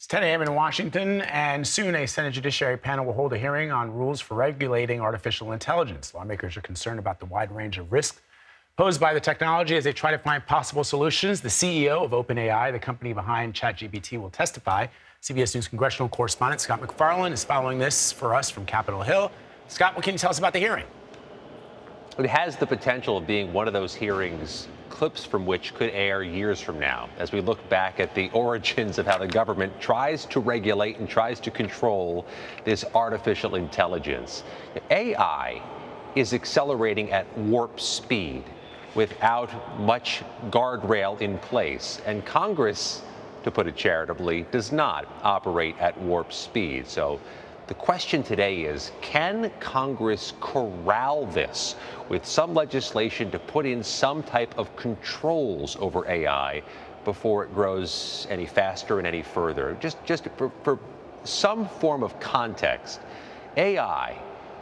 It's 10 a.m. in Washington, and soon a Senate Judiciary panel will hold a hearing on rules for regulating artificial intelligence. Lawmakers are concerned about the wide range of risks posed by the technology as they try to find possible solutions. The CEO of OpenAI, the company behind ChatGPT, will testify. CBS News congressional correspondent Scott MacFarlane is following this for us from Capitol Hill. Scott, what can you tell us about the hearing? It has the potential of being one of those hearings, clips from which could air years from now, as we look back at the origins of how the government tries to regulate and tries to control this artificial intelligence. AI is accelerating at warp speed without much guardrail in place, and Congress, to put it charitably, does not operate at warp speed. So the question today is, can Congress corral this with some legislation to put in some type of controls over AI before it grows any faster and any further? Just for some form of context, AI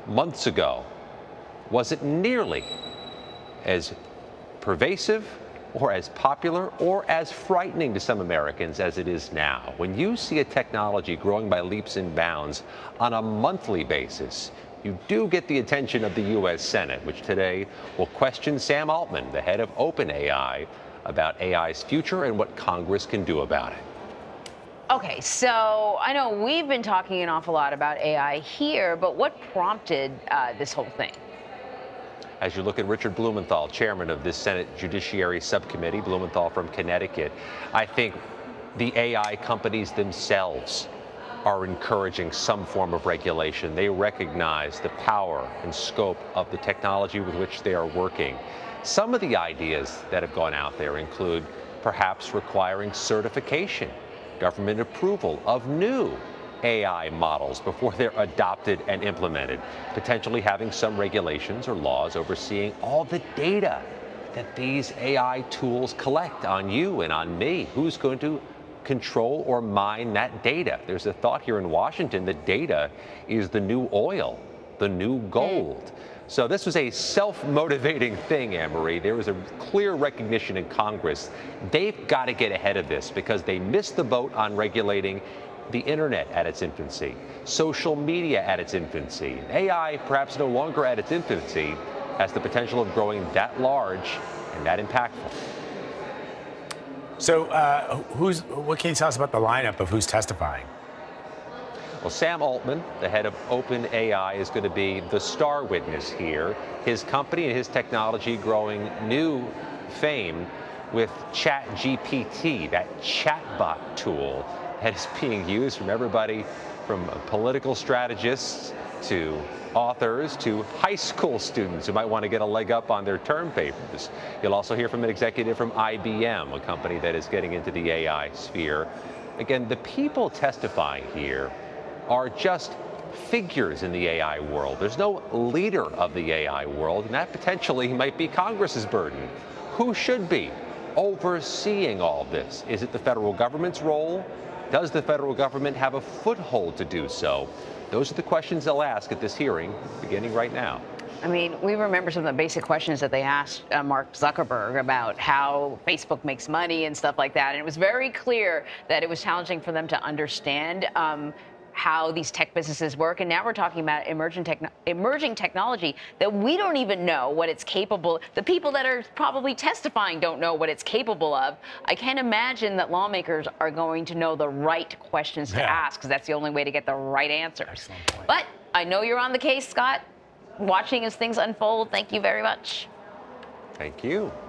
months ago wasn't nearly as pervasive or as popular or as frightening to some Americans as it is now. When you see a technology growing by leaps and bounds on a monthly basis, you do get the attention of the U.S. Senate, which today will question Sam Altman, the head of OpenAI, about AI's future and what Congress can do about it. Okay, so I know we've been talking an awful lot about AI here, but what prompted this whole thing? As you look at Richard Blumenthal, chairman of the Senate Judiciary Subcommittee, Blumenthal from Connecticut, I think the AI companies themselves are encouraging some form of regulation. They recognize the power and scope of the technology with which they are working. Some of the ideas that have gone out there include perhaps requiring certification, government approval of new AI models before they're adopted and implemented, potentially having some regulations or laws overseeing all the data that these AI tools collect on you and on me. Who's going to control or mine that data? There's a thought here in Washington that data is the new oil, the new gold. So this was a self-motivating thing, Anne-Marie. There was a clear recognition in Congress. They've got to get ahead of this because they missed the boat on regulating the internet at its infancy, social media at its infancy. AI, perhaps no longer at its infancy, has the potential of growing that large and that impactful. So what can you tell us about the lineup of who's testifying? Well, Sam Altman, the head of OpenAI, is going to be the star witness here. His company and his technology growing new fame with ChatGPT, that chatbot tool that is being used from everybody from political strategists to authors to high school students who might want to get a leg up on their term papers. You'll also hear from an executive from IBM, a company that is getting into the AI sphere. Again, the people testifying here are just figures in the AI world. There's no leader of the AI world, and that potentially might be Congress's burden. Who should be overseeing all this? Is it the federal government's role? Does the federal government have a foothold to do so? Those are the questions they'll ask at this hearing, beginning right now. I mean, we remember some of the basic questions that they asked Mark Zuckerberg about how Facebook makes money and stuff like that. And it was very clear that it was challenging for them to understand how these tech businesses work. And now we're talking about emerging technology that we don't even know what it's capable of. The people that are probably testifying don't know what it's capable of. I can't imagine that lawmakers are going to know the right questions to ask, because that's the only way to get the right answers. But I know you're on the case, Scott, watching as things unfold. Thank you very much. Thank you.